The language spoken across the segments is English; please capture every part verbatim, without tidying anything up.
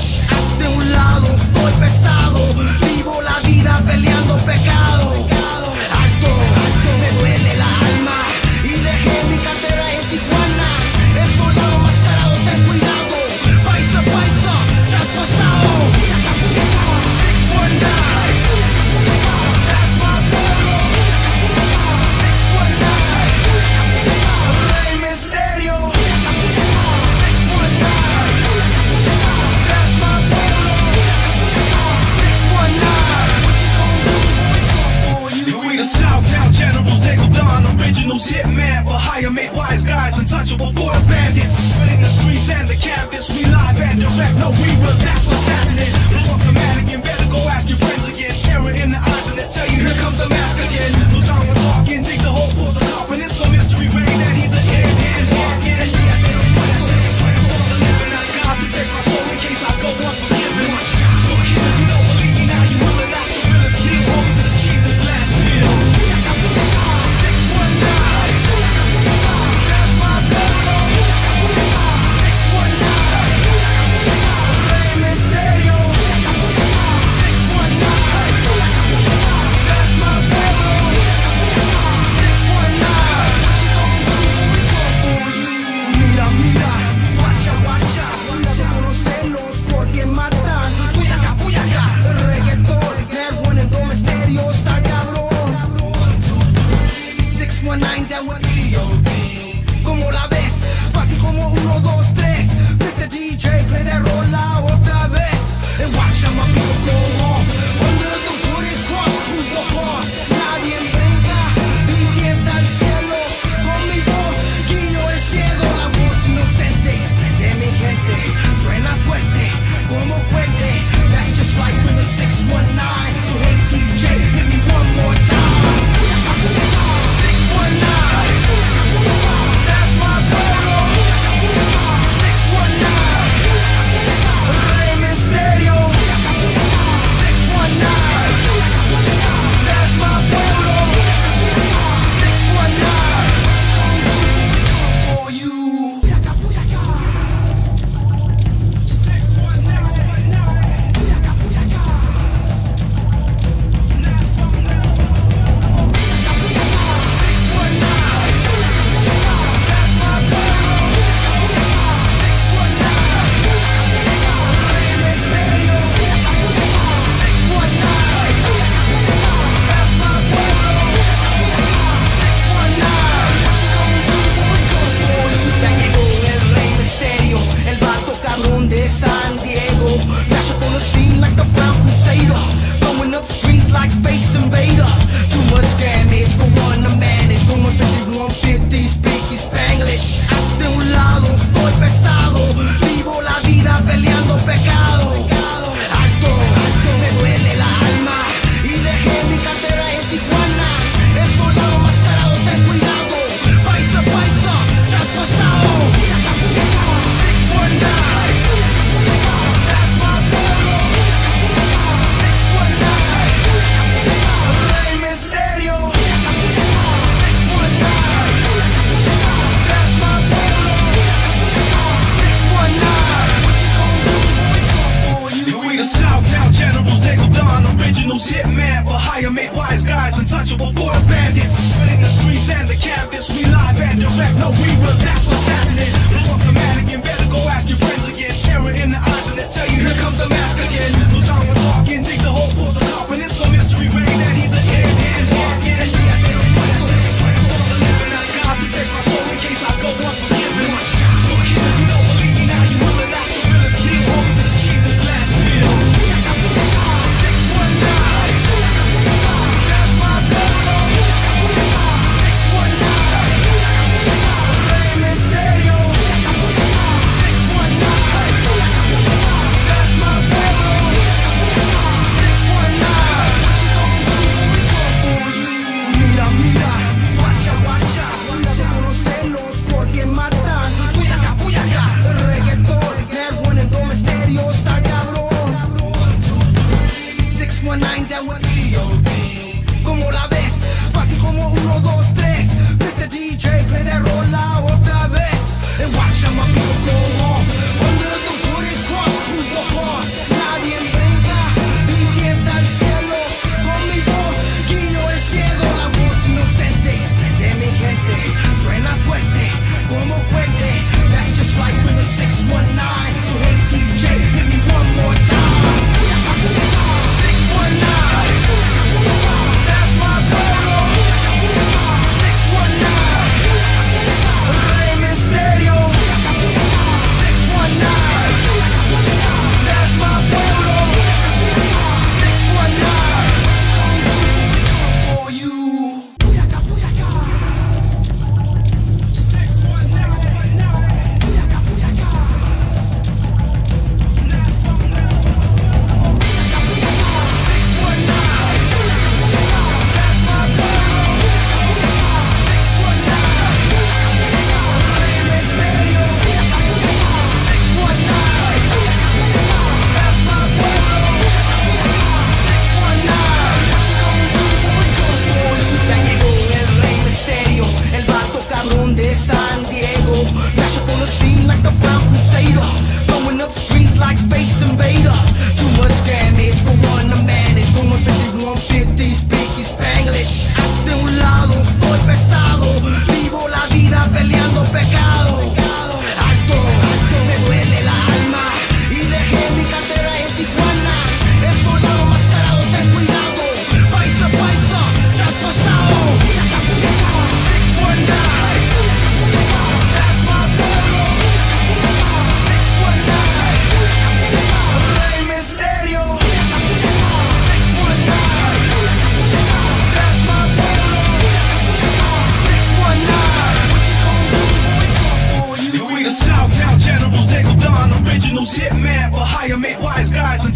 bitch. Hazte un lado, voy pesado. Vivo la vida peleando pecado. Alto, me duele la alma. Y dejé mi cartera en Tijuana. El soldado mascarado, ten cuidado. Paisa, paisa, traspasado. That's my polo. Rey Mysterio. That's my polo. What you gonna do, boy? We the Southtown Generals, Diego Don, originals, hitman for hire, made wise guys, untouchable border bandits. But in the streets and the campus, we live and direct, no we will. That's what's happening. Blow up the man again, better go ask your friends again. Terror in the eyes and they tell you, here comes the mask again. Luton will talk and dig the hole for the coffin. It's no mystery, Ray, that he's a dead man walking. And we are gonna fight since Ram falls to live and ask God to take my soul in case I go unforgiven. So kids, you don't believe me now, you will, and that's the realest deal. Homies, it's Jesus' last meal. Como la ves, fácil como uno, dos, tres. Este D J play de rola otra vez. And watch how my people go off. Under the hooded cross, who's the boss? Nadie venga y tienta al cielo con mi voz. Guillo el cielo, la voz inocente de mi gente. Truena fuerte como puente. That's just like when the six one nine. So hey D J, hit me one more time. Hitman for hire, made wise guys, untouchable border bandits. But in the streets and the campus, we live and direct, no we will. That's what's happening. Blow up the man again, better go ask your friends again. Terror in the eyes and they tell you, here comes the mask again. Luton will talk and dig the hole for the coffin. It's no mystery, Ray, that he's a dead man walking. And we are gonna fight since Ram falls to live and ask God to take my soul in case I go unforgiven. So kids, you don't believe me now, you will, and that's the realest deal. Homies, it's Jesus' last meal. One.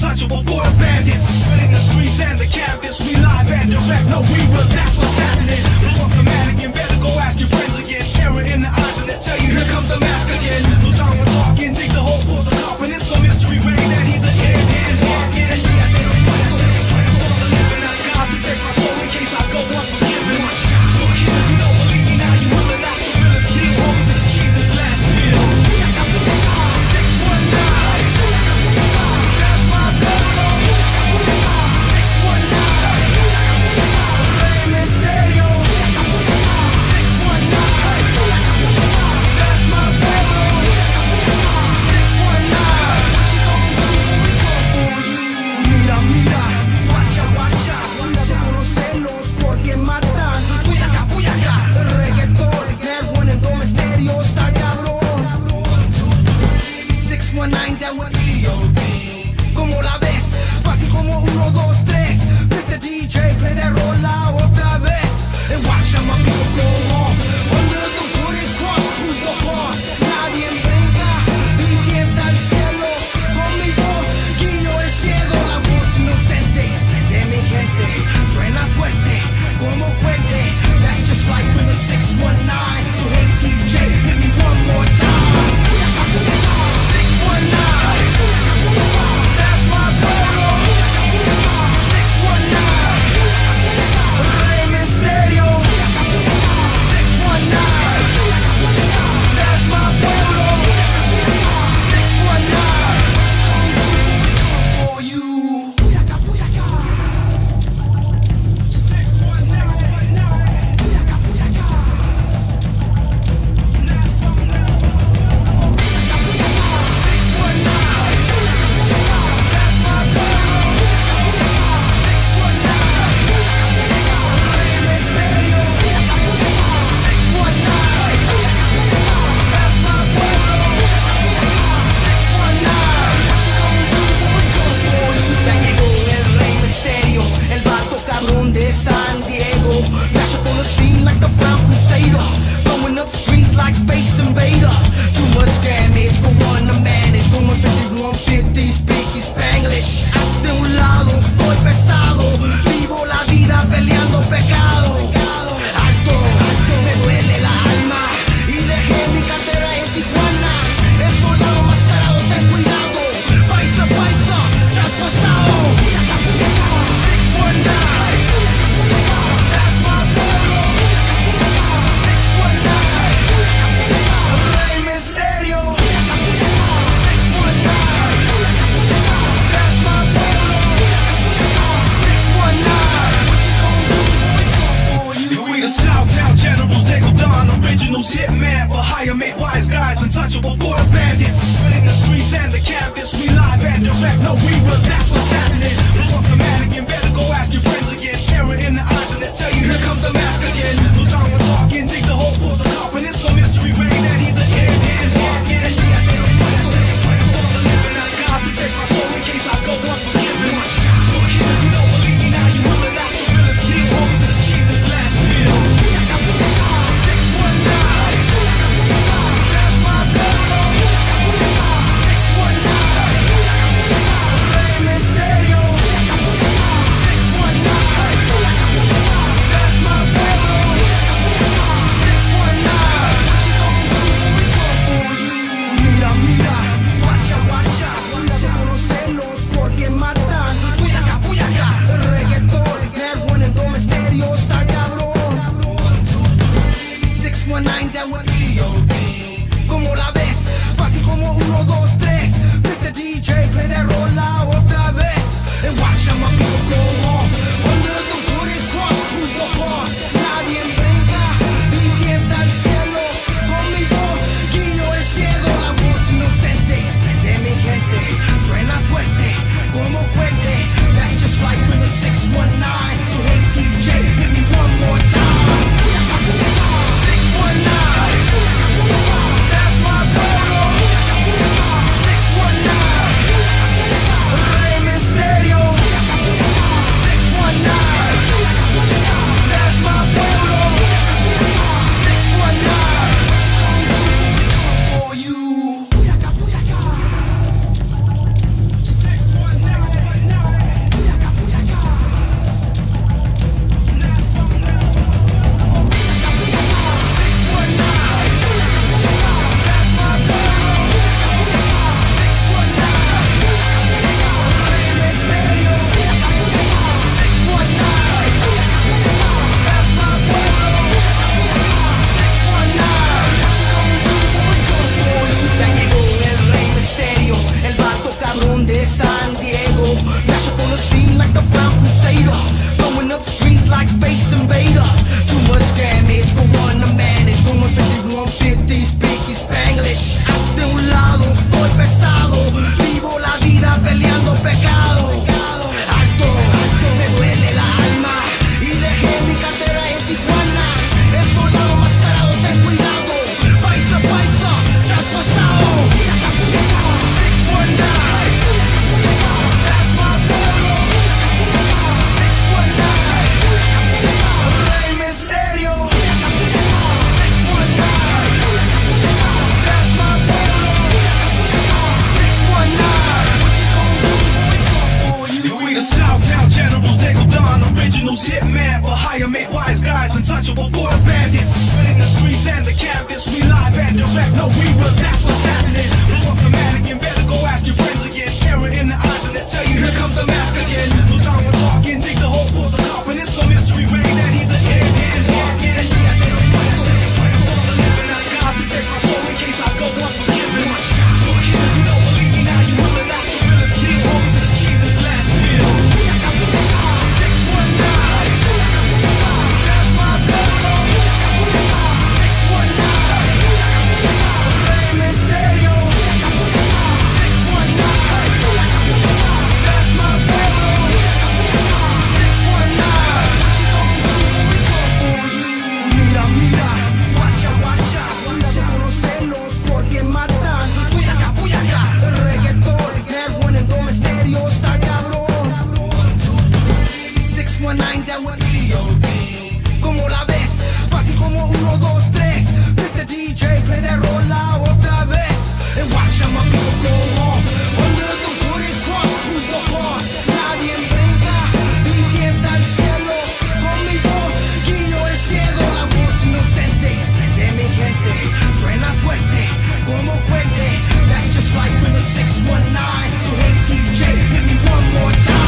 untouchable border bandits, spreading the streets and the canvas. We live and direct, no reruns, that's what's happening. Blow up the mannequin, better go ask your friends again. Terror in the eyes and they tell you here comes the mask again. Plutonium talking, dig the hole for the coffin. It's no mystery way that he's a head and walking. And yeah, they're a innocent, sweat for the living. Ask God to take my soul in case I go unforgiven. Two killers, you don't believe me, now you will, and that's the realest thing. Homies, it's Jesus' last meal. This peleando pecado, alto, me duele la alma y dejé mi cartera en Tijuana. El soldado mascarado, ten cuidado, paisa, paisa, te has pasado. Six one nine, that's my brother. six one nine, Rey Mysterio. Southtown generals, Dago Don, originals, hitman for hire, made wise guys, untouchable border bandits. But in the streets and the campus, we live and direct, no reruns, that's what's happening. More command again, better go ask your friends again. Terror in the eyes and they tell you, here comes the mask again. Luton will talk and dig the hole for the coffin. It's no mystery, Ray, that he's a head and walking. And yeah, they don't want to say it's right for the living. Ask God to take my soul in case I go unforgiven. So kids, you don't believe me now, you will, and that's the realest thing, homies, since Jesus last meal. Como la ves, fácil como uno, dos, tres. Mister D J, play that rola otra vez. And watch how my people go off under the wooden cross. Who's the boss? Nadie brinca y tienta al cielo. Con mi voz guío el cielo. La voz inocente de mi gente truena fuerte como puente. That's just like from the six one nine. So hey D J, hit me one more time.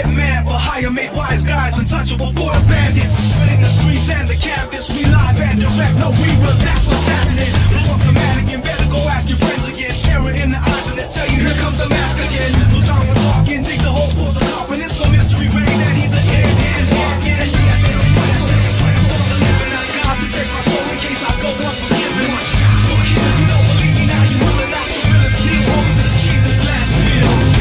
Hitman for hire, made wise guys, untouchable border bandits. But in the streets and the campus, we live and direct, no reruns, that's what's happening. More command again, better go ask your friends again. Terror in the eyes and they tell you, here comes the mask again. Luton will talk and dig the hole for the coffin. It's no mystery, Ray, that he's a head and walking. And yeah, they don't want to say it's right for the living. Ask God to take my soul in case I go unforgiven. So kids, you don't believe me now, you will, and that's the realest thing, homies, since Jesus last meal.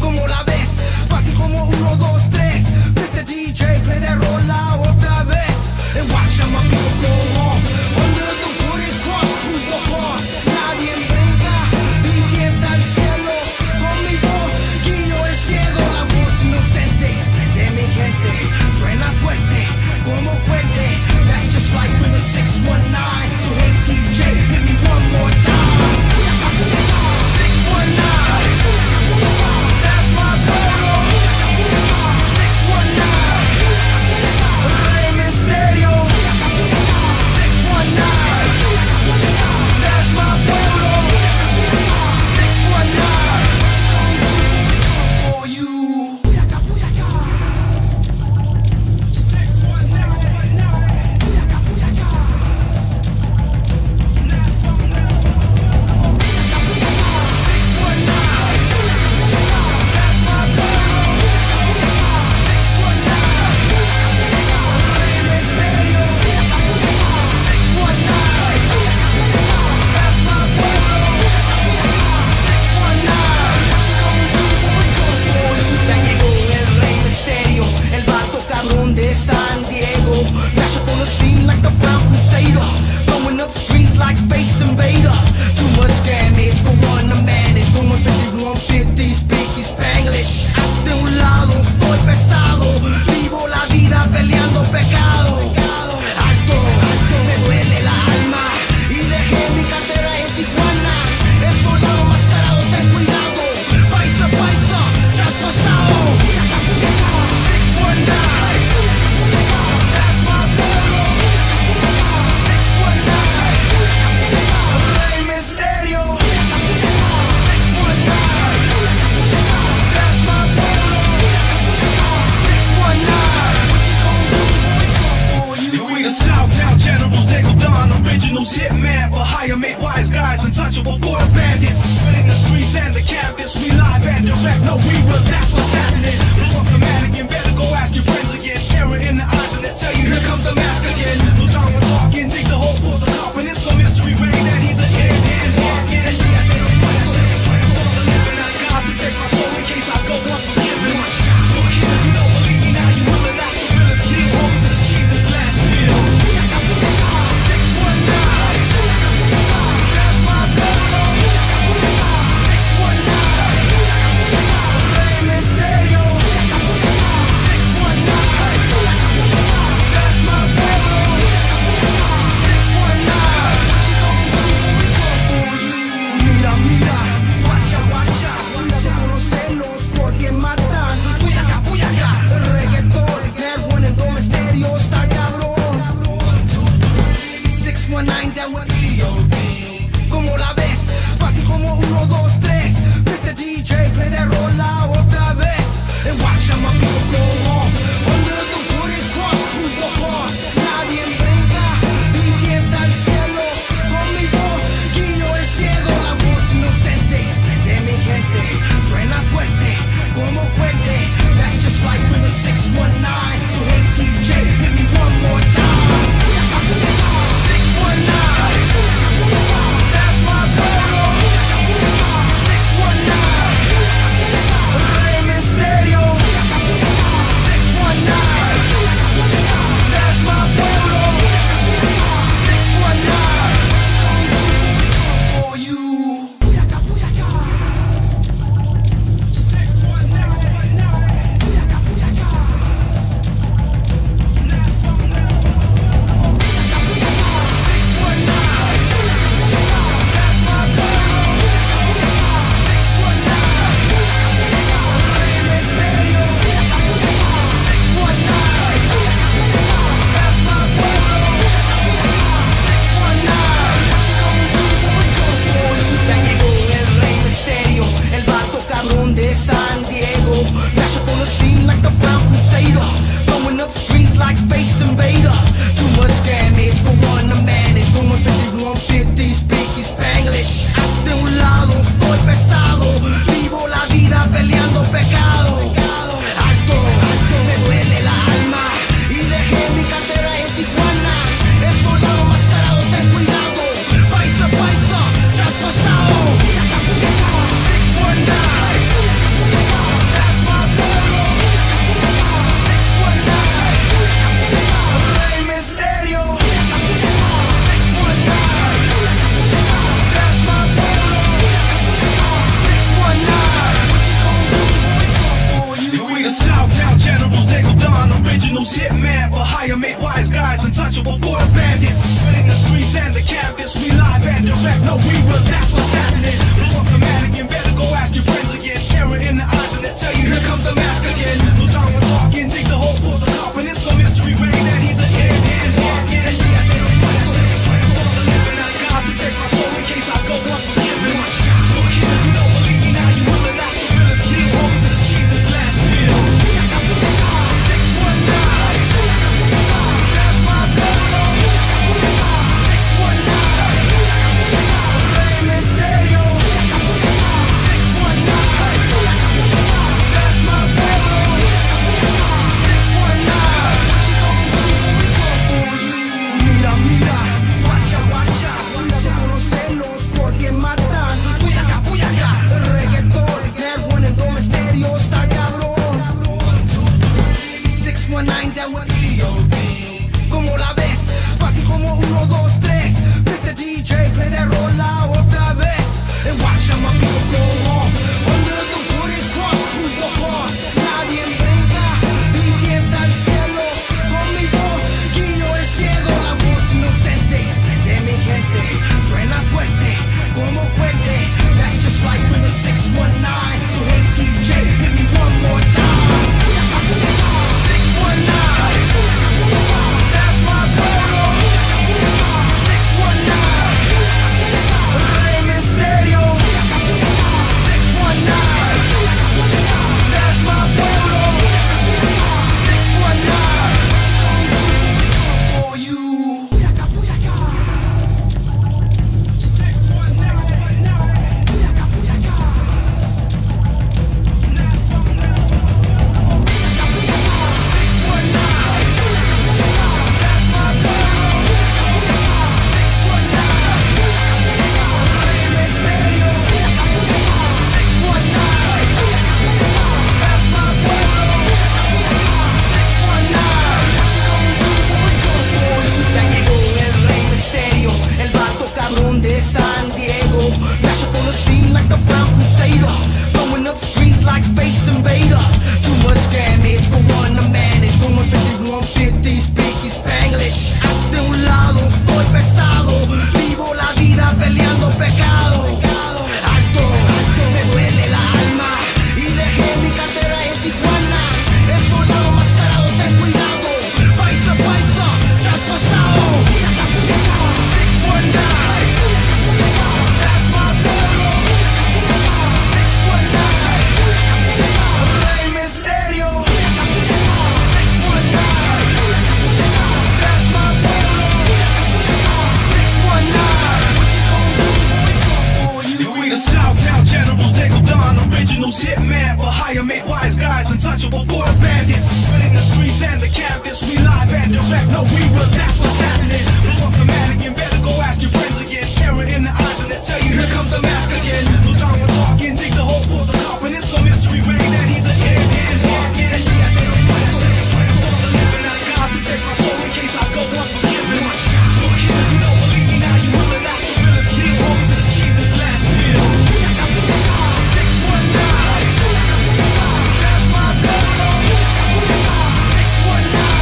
Como la ves, fácil como uno, dos, tres. Mister D J, play that rola otra vez. And watch how my people go off under the wooden cross. Who's the boss? Nadie brinca y tienta al cielo. English. Hazte un lado, estoy pesado, vivo la vida peleando pecado. Alto, alto, me duele la alma y dejé mi cartera en Tijuana. El soldado mascarado, ten cuidado, paisa, paisa, traspasado. Hitman for hire, make wise guys, untouchable border bandits. Spreading the streets and the campus, we live and direct, no we will, that's what's happening. Blow up the man again, better go ask your friends again. Terror in the eyes and they tell you, here comes the mask again. We'll talk and talk and dig the hole for the coffin. It's no mystery, Ray, that he's a kid and walking. And we have been a fight since I'm false and living. Ask God to take my soul in case I go unforgiven. So kids, you don't believe me now, you will, and that's the realest deal. Homies, it's Jesus last meal. Como la ves, fácil como uno, dos, tres. Mister D J, play that rola otra vez. And watch how my people go off under the wooden cross, who's the boss? Nadie brinca y tienta al cielo con mi voz, guío el cielo. La voz inocente de mi gente suena fuerte como puente. That's just like with the six one nine. So hey D J, hit me one more time. Hitman for hire, make wise guys, untouchable border bandits. Spreading the streets and the campus, we live and direct, no we will, that's what's happening. Blow up the man again, better go ask your friends again. Terror in the eyes and they tell you, here comes the mask again. We'll talk and talk and dig the hole for the coffin. It's no mystery, Ray, that he's a kid and walking. And we have been a fight since I'm false and living. Ask God to take my soul in case I go unforgiven. So kids, you don't believe me now, you will, and that's the realest deal. Homies, it's Jesus last meal. Six one nine, Rey Mysterio. space invaders. Too much damage for one to manage. Como ciento cincuenta, speaking Spanglish. Hazte un lado, estoy pesado. Vivo la vida peleando pecado. Alto, me duele la alma. Y dejé mi cartera en Tijuana. El soldado mascarado, ten cuidado. Paisa, paisa, traspasado. seis diecinueve. Hitman for hire, make wise guys, untouchable border bandits. Running the streets and the campus, we live and direct, no we will. That's what's happening. Fuck the man again, better go ask your friends again. Terror in the eyes and they tell you, here comes the mask again. Plutonium no talking, dig the hole for the coffin. It's no mystery way that he's a hit and walking. And yeah, they don't want to for the living. Ask God to take my soul in case I go unforgiven. So kids, you don't believe me now, you will and that's the realest lead. Homes is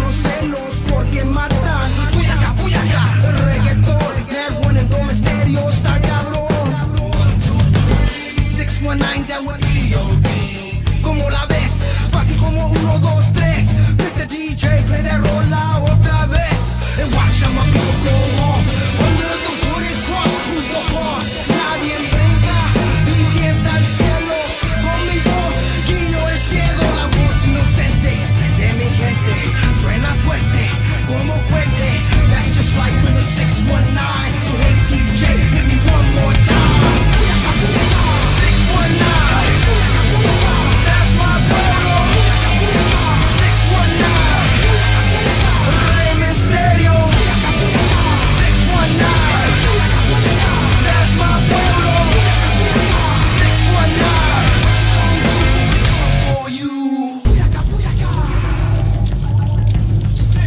Jesus' last meal. Como la ves, fácil como uno, dos, tres. Este D J play de rola otra vez. And watch how my people go home. Under the wooden cross, who's the boss? Nadie brinca, ni tienta al cielo. Con mi voz, guío el cielo. La voz inocente de mi gente suena fuerte, como cuente. That's just like when the six one nine. So hey D J, hit me one more time. six one nine. That's my brother. six one nine. Rey Mysterio. six one nine. That's my brother. six one nine. For you. We'll be right back.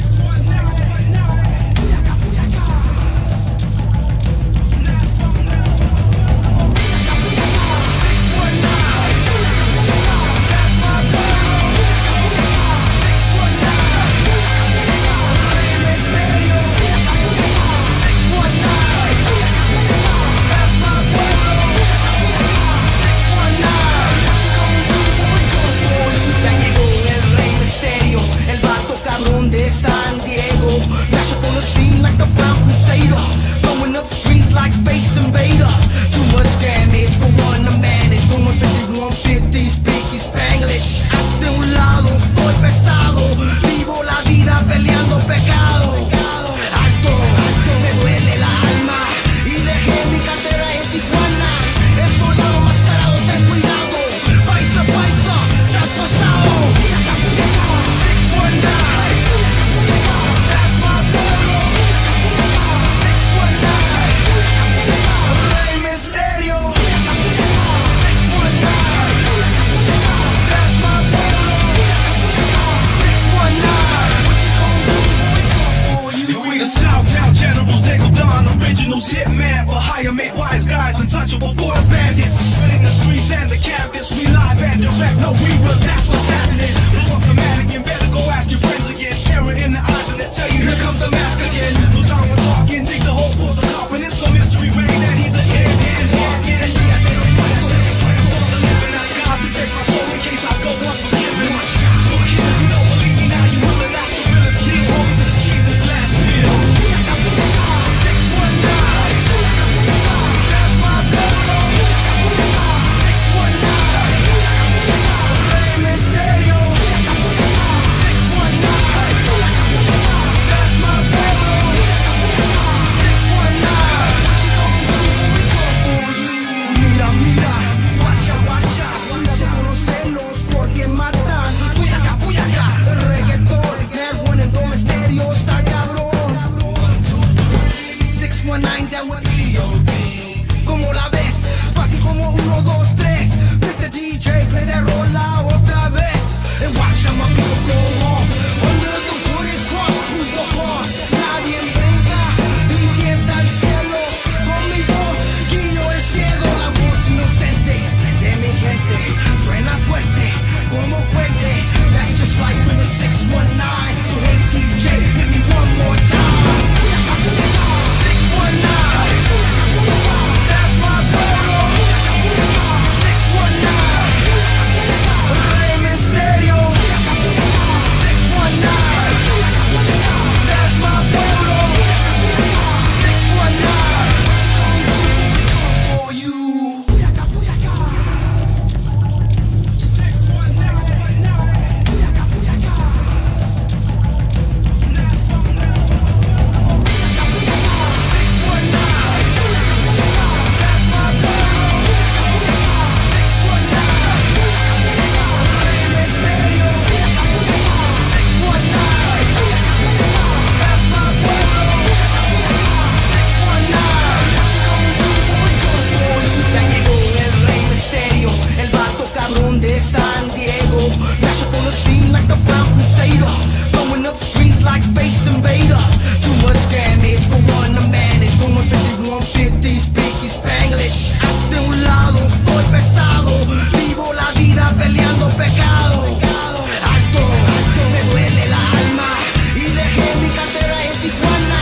wanna seem like the brown crusader, blowing up streets like space invaders. Too much damage for one to manage, going fifty-one fifty, speaking Spanglish. Hazte un lado, estoy pesado, vivo la vida peleando pecado. Alto, alto, me duele la alma y dejé mi cartera en Tijuana.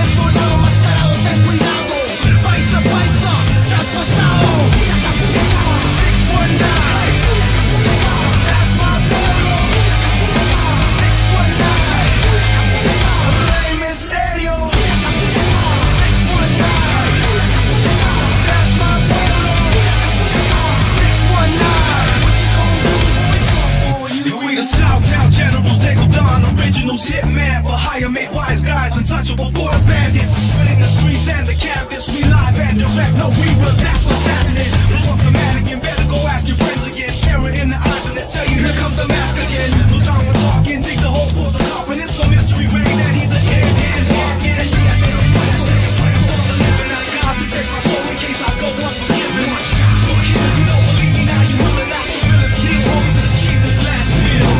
El soldado mascarado, ten cuidado, paisa, paisa, traspasado. six one nine. Hitman for hire, made wise guys, untouchable border bandits. Running the streets and the campus, we live and direct, no reruns, that's what's happening. Fuck the man again, better go ask your friends again. Terror in the eyes and they tell you, here comes the mask again. No time for talking, dig the hole for the coffin. It's no mystery, way that he's a hit and walking. And yeah, they don't want to say, I'm for the living, ask God to take my soul in case I go unforgiven. So kids, you don't believe me now, you will, and that's the realest thing, homies, it's Jesus' last meal.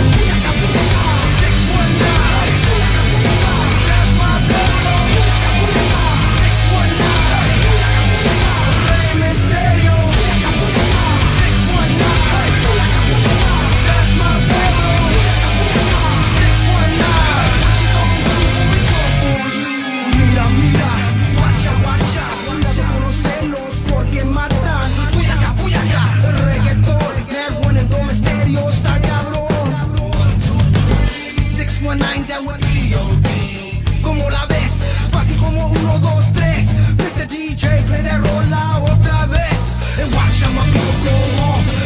Play that roll out otra vez, and watch how my people go home.